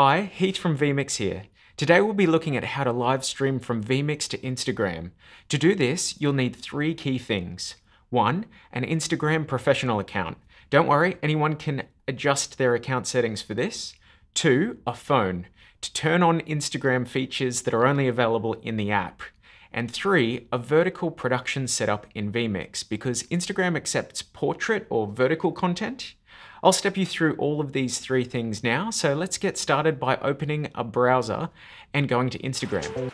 Hi, Heath from vMix here. Today we'll be looking at how to live stream from vMix to Instagram. To do this, you'll need three key things. One, an Instagram professional account. Don't worry, anyone can adjust their account settings for this. Two, a phone, to turn on Instagram features that are only available in the app. And three, a vertical production setup in vMix, because Instagram accepts portrait or vertical content. I'll step you through all of these three things now, so let's get started by opening a browser and going to Instagram.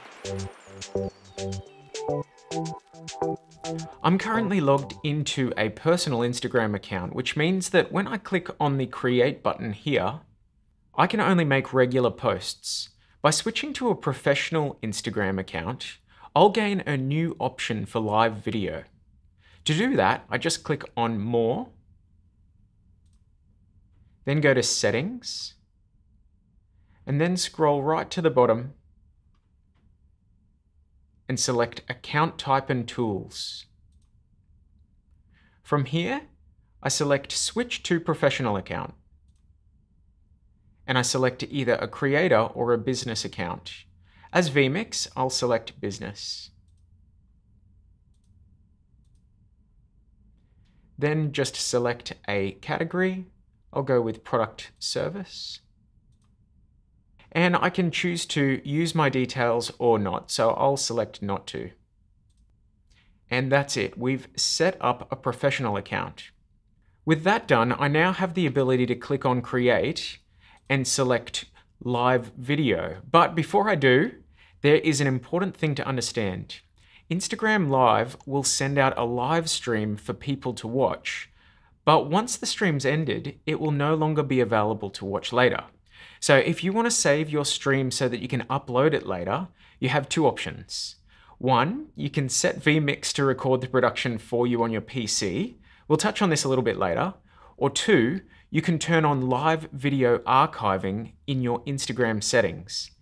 I'm currently logged into a personal Instagram account, which means that when I click on the Create button here, I can only make regular posts. By switching to a professional Instagram account, I'll gain a new option for live video. To do that, I just click on More, then go to Settings, and then scroll right to the bottom and select Account Type and Tools. From here, I select Switch to Professional Account, and I select either a creator or a business account. As vMix, I'll select Business. Then just select a category. I'll go with product service. And I can choose to use my details or not, so I'll select not to. And that's it, we've set up a professional account. With that done, I now have the ability to click on Create and select Live Video. But before I do, there is an important thing to understand. Instagram Live will send out a live stream for people to watch. But once the stream's ended, it will no longer be available to watch later. So if you want to save your stream so that you can upload it later, you have two options. One, you can set vMix to record the production for you on your PC. We'll touch on this a little bit later. Or two, you can turn on live video archiving in your Instagram settings.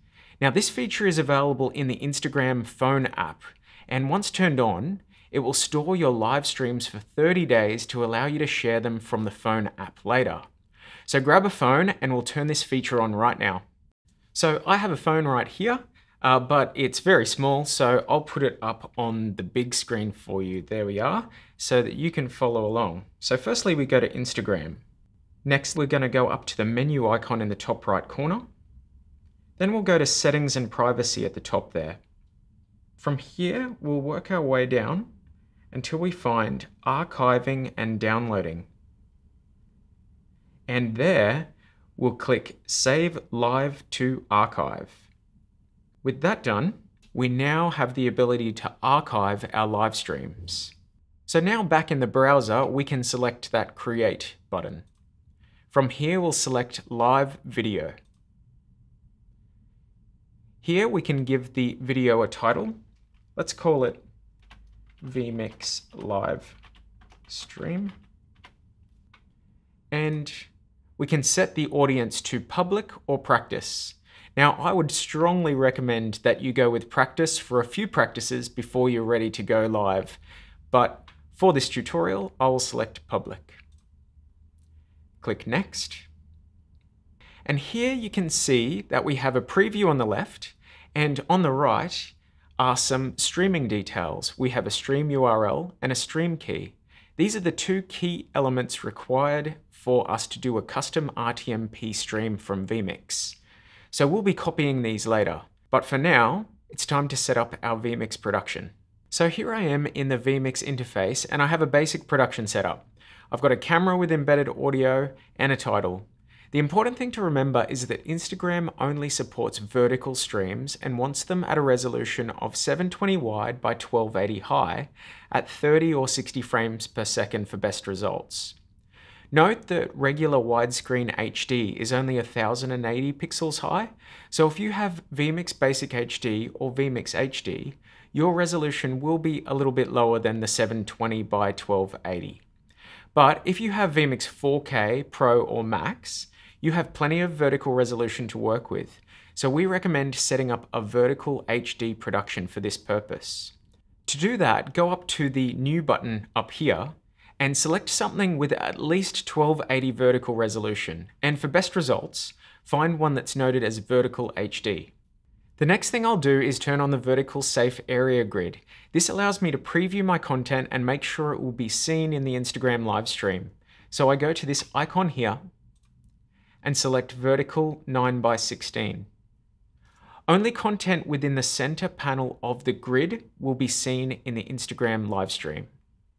Now this feature is available in the Instagram phone app, and once turned on, it will store your live streams for 30 days to allow you to share them from the phone app later. So grab a phone and we'll turn this feature on right now. So I have a phone right here, but it's very small, so I'll put it up on the big screen for you. There we are, so that you can follow along. So firstly, we go to Instagram. Next, we're gonna go up to the menu icon in the top right corner. Then we'll go to Settings and Privacy at the top there. From here, we'll work our way down until we find archiving and downloading. And there, we'll click Save Live to Archive. With that done, we now have the ability to archive our live streams. So now back in the browser, we can select that Create button. From here, we'll select Live Video. Here we can give the video a title. Let's call it vMix Live Stream. And we can set the audience to public or practice. Now, I would strongly recommend that you go with practice for a few practices before you're ready to go live. But for this tutorial, I will select public. Click Next. And here you can see that we have a preview on the left, and on the right are some streaming details. We have a stream URL and a stream key. These are the two key elements required for us to do a custom RTMP stream from vMix. So we'll be copying these later, but for now, it's time to set up our vMix production. So here I am in the vMix interface, and I have a basic production setup. I've got a camera with embedded audio and a title. The important thing to remember is that Instagram only supports vertical streams and wants them at a resolution of 720 wide by 1280 high at 30 or 60 frames per second for best results. Note that regular widescreen HD is only 1080 pixels high, so if you have vMix Basic HD or vMix HD, your resolution will be a little bit lower than the 720 by 1280. But if you have vMix 4K, Pro or Max, you have plenty of vertical resolution to work with, so we recommend setting up a vertical HD production for this purpose. To do that, go up to the New button up here and select something with at least 1280 vertical resolution. And for best results, find one that's noted as vertical HD. The next thing I'll do is turn on the vertical safe area grid. This allows me to preview my content and make sure it will be seen in the Instagram live stream. So I go to this icon here and select vertical 9 by 16. Only content within the center panel of the grid will be seen in the Instagram live stream.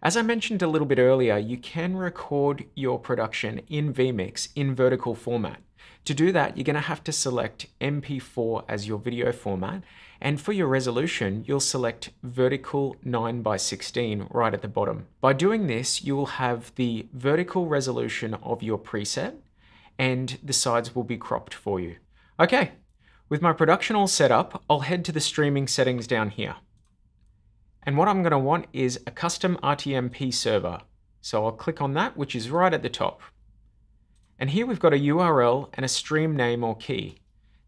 As I mentioned a little bit earlier, you can record your production in vMix in vertical format. To do that, you're going to have to select MP4 as your video format, and for your resolution, you'll select vertical 9 by 16 right at the bottom. By doing this, you will have the vertical resolution of your preset, and the sides will be cropped for you. Okay, with my production all set up, I'll head to the streaming settings down here. And what I'm going to want is a custom RTMP server. So I'll click on that, which is right at the top. And here we've got a URL and a stream name or key.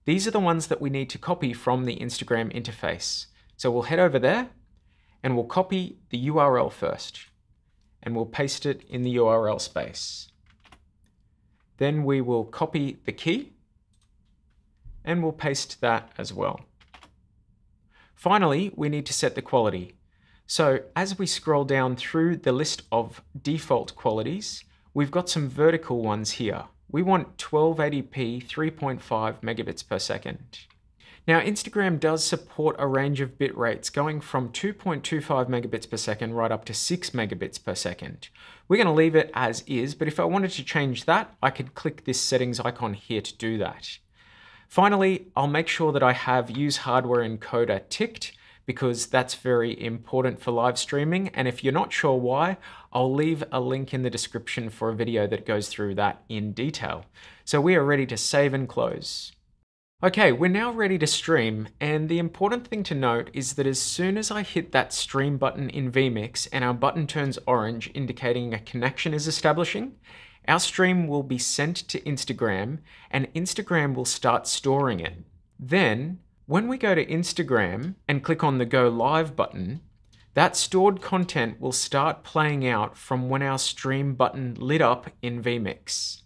These are the ones that we need to copy from the Instagram interface. So we'll head over there and we'll copy the URL first. And we'll paste it in the URL space. Then we will copy the key and we'll paste that as well. Finally, we need to set the quality. So as we scroll down through the list of default qualities, we've got some vertical ones here. We want 1280p 3.5 megabits per second. Now Instagram does support a range of bit rates going from 2.25 megabits per second right up to 6 megabits per second. We're going to leave it as is, but if I wanted to change that, I could click this settings icon here to do that. Finally, I'll make sure that I have Use Hardware Encoder ticked because that's very important for live streaming. And if you're not sure why, I'll leave a link in the description for a video that goes through that in detail. So we are ready to save and close. Okay, we're now ready to stream. And the important thing to note is that as soon as I hit that stream button in vMix and our button turns orange indicating a connection is establishing, our stream will be sent to Instagram and Instagram will start storing it. Then, when we go to Instagram and click on the Go Live button, that stored content will start playing out from when our stream button lit up in vMix.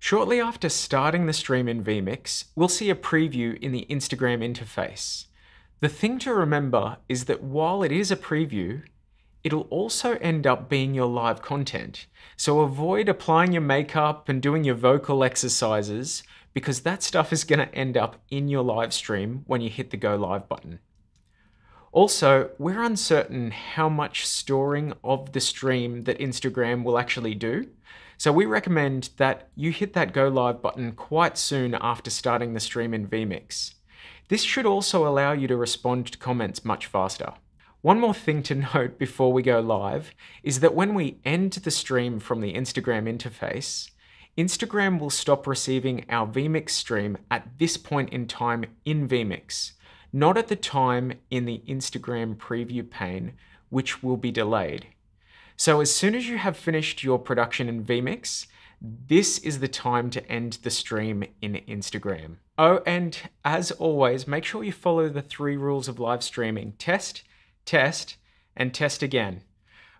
Shortly after starting the stream in vMix, we'll see a preview in the Instagram interface. The thing to remember is that while it is a preview, it'll also end up being your live content. So avoid applying your makeup and doing your vocal exercises because that stuff is going to end up in your live stream when you hit the Go Live button. Also, we're uncertain how much storing of the stream that Instagram will actually do. So we recommend that you hit that Go Live button quite soon after starting the stream in vMix. This should also allow you to respond to comments much faster. One more thing to note before we go live is that when we end the stream from the Instagram interface, Instagram will stop receiving our vMix stream at this point in time in vMix, not at the time in the Instagram preview pane, which will be delayed. So as soon as you have finished your production in vMix, this is the time to end the stream in Instagram. Oh, and as always, make sure you follow the 3 rules of live streaming: test, test, and test again.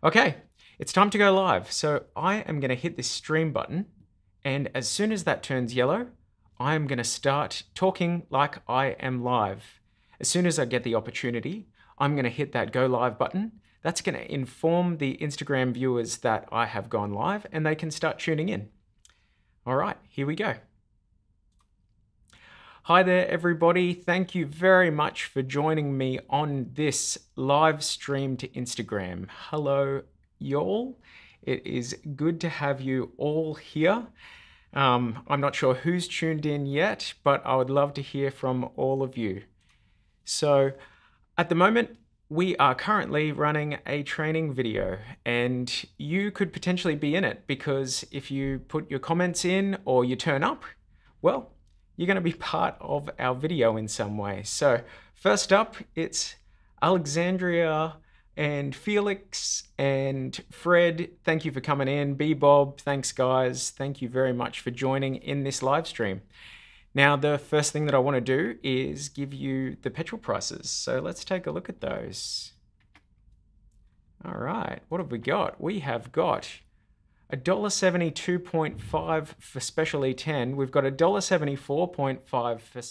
Okay, it's time to go live. So I am going to hit this stream button. And as soon as that turns yellow, I am going to start talking like I am live. As soon as I get the opportunity, I'm going to hit that Go Live button. That's going to inform the Instagram viewers that I have gone live and they can start tuning in. All right, here we go. Hi there, everybody. Thank you very much for joining me on this live stream to Instagram. Hello, y'all. It is good to have you all here. I'm not sure who's tuned in yet, but I would love to hear from all of you. So at the moment, we are currently running a training video and you could potentially be in it because if you put your comments in or you turn up, well, you're going to be part of our video in some way. So first up, it's Alexandria and Felix and Fred. Thank you for coming in. B-Bob, thanks guys. Thank you very much for joining in this live stream. Now, the first thing that I want to do is give you the petrol prices. So let's take a look at those. All right, what have we got? We have got $1.725 for special E10. We've got $1.745 for...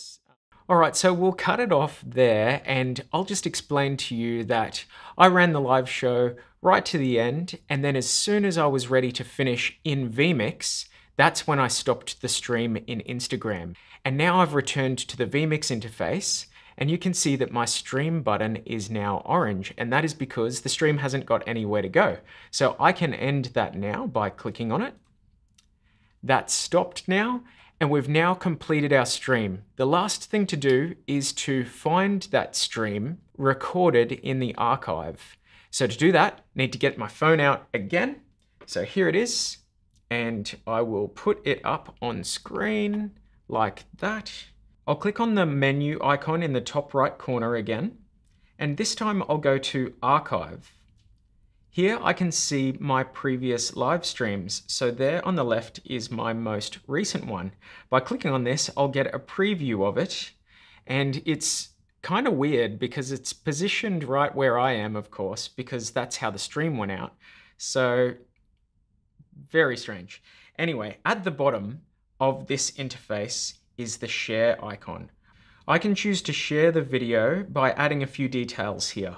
All right, so we'll cut it off there, and I'll just explain to you that I ran the live show right to the end, and then as soon as I was ready to finish in vMix, that's when I stopped the stream in Instagram. And now I've returned to the vMix interface, and you can see that my stream button is now orange, and that is because the stream hasn't got anywhere to go. So I can end that now by clicking on it. That's stopped now, and we've now completed our stream. The last thing to do is to find that stream recorded in the archive. So to do that, I need to get my phone out again. So here it is, and I will put it up on screen like that. I'll click on the menu icon in the top right corner again, and this time I'll go to Archive. Here I can see my previous live streams, so there on the left is my most recent one. By clicking on this, I'll get a preview of it, and it's kind of weird because it's positioned right where I am, of course, because that's how the stream went out. So, very strange. Anyway, at the bottom of this interface is the share icon. I can choose to share the video by adding a few details here.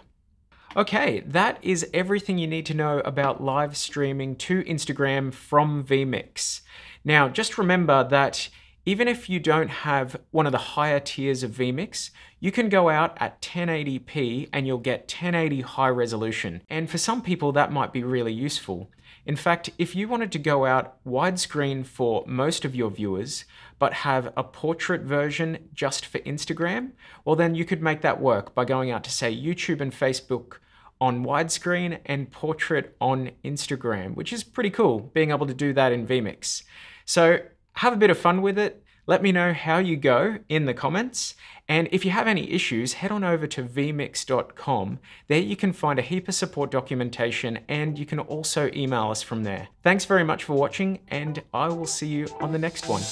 Okay, that is everything you need to know about live streaming to Instagram from vMix. Now, just remember that even if you don't have one of the higher tiers of vMix, you can go out at 1080p and you'll get 1080 high resolution. And for some people, that might be really useful. In fact, if you wanted to go out widescreen for most of your viewers, but have a portrait version just for Instagram, well then you could make that work by going out to say YouTube and Facebook on widescreen and portrait on Instagram, which is pretty cool, being able to do that in vMix. So have a bit of fun with it. Let me know how you go in the comments. And if you have any issues, head on over to vmix.com. There you can find a heap of support documentation, and you can also email us from there. Thanks very much for watching, and I will see you on the next one.